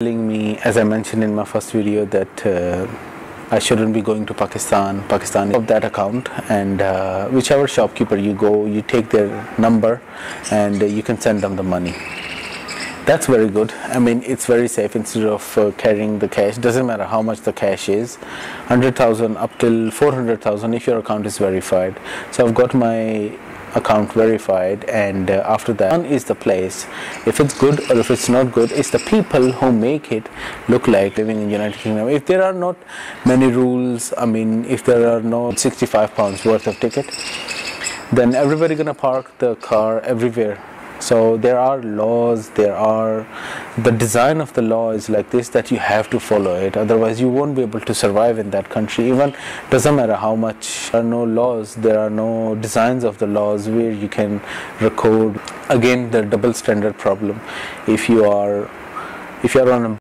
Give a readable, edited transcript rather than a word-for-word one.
Telling me, as I mentioned in my first video, that I shouldn't be going to Pakistan of that account, and whichever shopkeeper you go, you take their number and you can send them the money. That's very good. I mean, it's very safe. Instead of carrying the cash, doesn't matter how much the cash is, 100,000 up till 400,000 if your account is verified. So I've got my account verified, and after that, one is the place. If it's good or if it's not good, it's the people who make it look like living in United Kingdom. If there are not many rules, I mean, if there are no £65 worth of ticket, then everybody gonna park the car everywhere. So there are laws, the design of the law is like this, that you have to follow it, otherwise you won't be able to survive in that country. Even doesn't matter how much, there are no laws, there are no designs of the laws where you can record. Again, the double standard problem. If you are on a